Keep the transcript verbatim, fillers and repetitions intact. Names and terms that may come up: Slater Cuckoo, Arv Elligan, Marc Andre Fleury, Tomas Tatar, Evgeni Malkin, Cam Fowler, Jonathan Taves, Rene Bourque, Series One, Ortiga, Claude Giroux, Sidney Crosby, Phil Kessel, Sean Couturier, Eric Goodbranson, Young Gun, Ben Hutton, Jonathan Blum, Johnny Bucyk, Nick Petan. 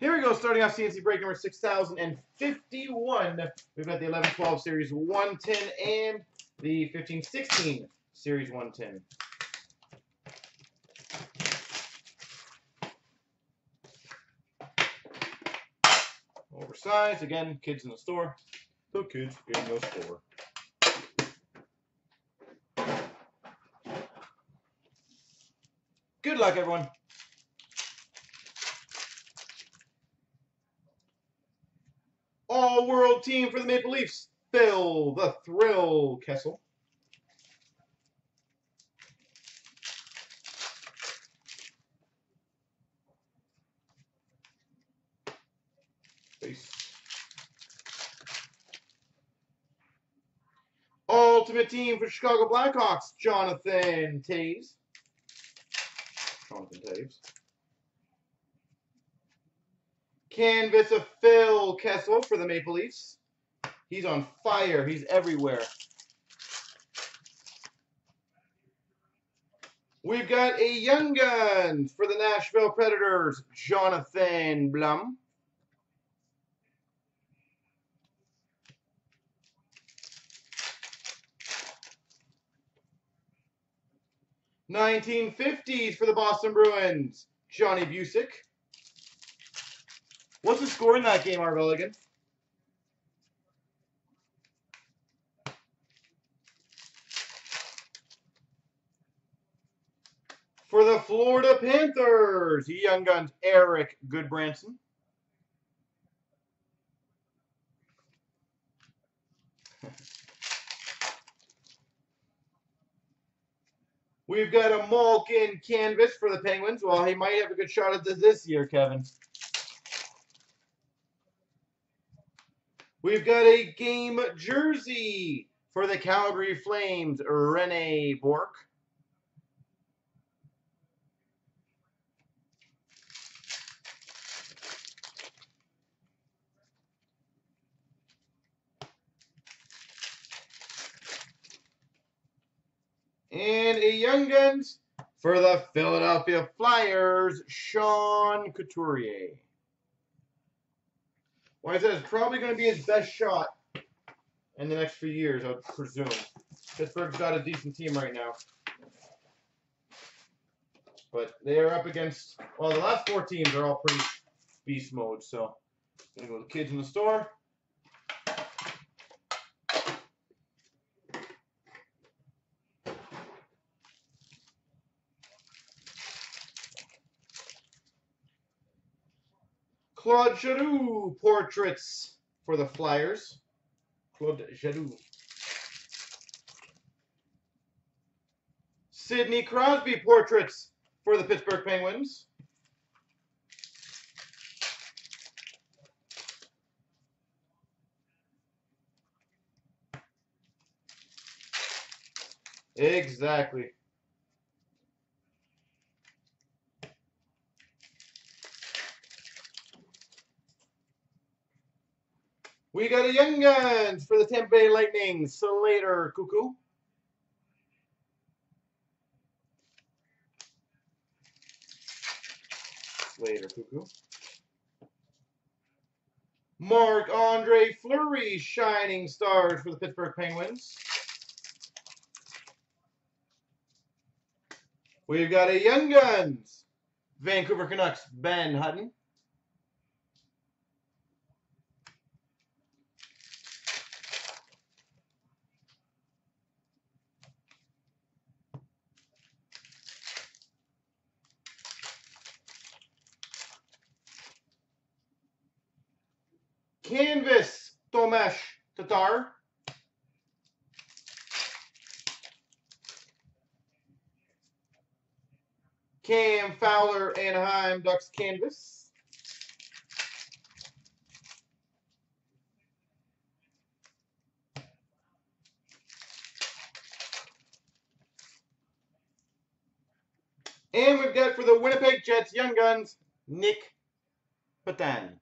Here we go, starting off C N C break number six thousand fifty-one. We've got the eleven twelve Series one ten and the fifteen sixteen Series one ten. Oversized. Again, kids in the store. The kids in the store. Good luck, everyone. All-world team for the Maple Leafs, Phil the Thrill Kessel. Peace. Ultimate team for Chicago Blackhawks, Jonathan Taves. Jonathan Taves. Canvas of Phil Kessel for the Maple Leafs. He's on fire. He's everywhere. We've got a Young Gun for the Nashville Predators, Jonathan Blum. nineteen fifties for the Boston Bruins, Johnny Bucyk. What's the score in that game, Arv Elligan? For the Florida Panthers, Young Guns, Eric Goodbranson. We've got a Malkin canvas for the Penguins. Well, he might have a good shot at this this year, Kevin. We've got a game jersey for the Calgary Flames, Rene Bourque. And a Young Guns for the Philadelphia Flyers, Sean Couturier. Well, I said it's probably going to be his best shot in the next few years, I presume. Pittsburgh's got a decent team right now. But they are up against, well, the last four teams are all pretty beast mode. So, going to go to the kids in the store. Claude Giroux portraits for the Flyers. Claude Giroux. Sidney Crosby portraits for the Pittsburgh Penguins. Exactly. We got a Young Guns for the Tampa Bay Lightning, Slater Cuckoo. Slater Cuckoo. Marc Andre Fleury, Shining Stars for the Pittsburgh Penguins. We've got a Young Guns, Vancouver Canucks, Ben Hutton. Canvas, Tomas Tatar. Cam Fowler, Anaheim Ducks canvas. And we've got for the Winnipeg Jets, Young Guns, Nick Petan.